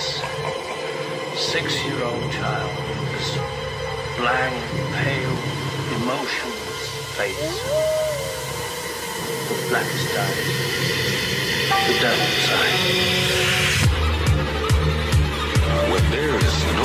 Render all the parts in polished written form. this 6-year-old child with this blank, pale, emotionless face. The blackest eyes. The devil's eyes. When there is no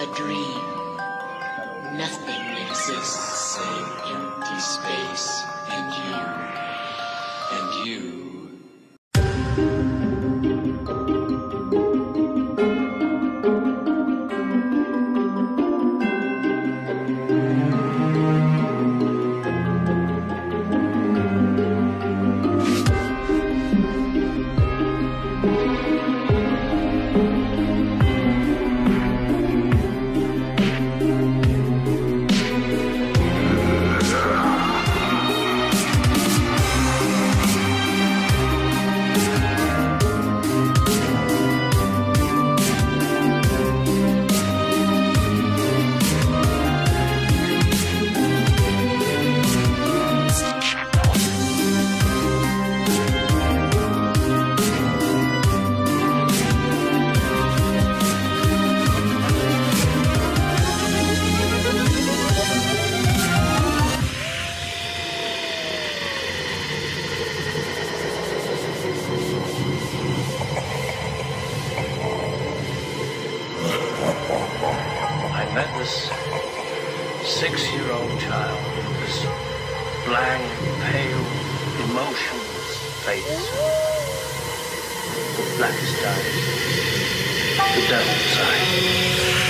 a dream. Nothing exists save empty space and you, and you. I met this 6-year-old child with this blank, pale, emotionless face, the blackest eyes, the devil's eye.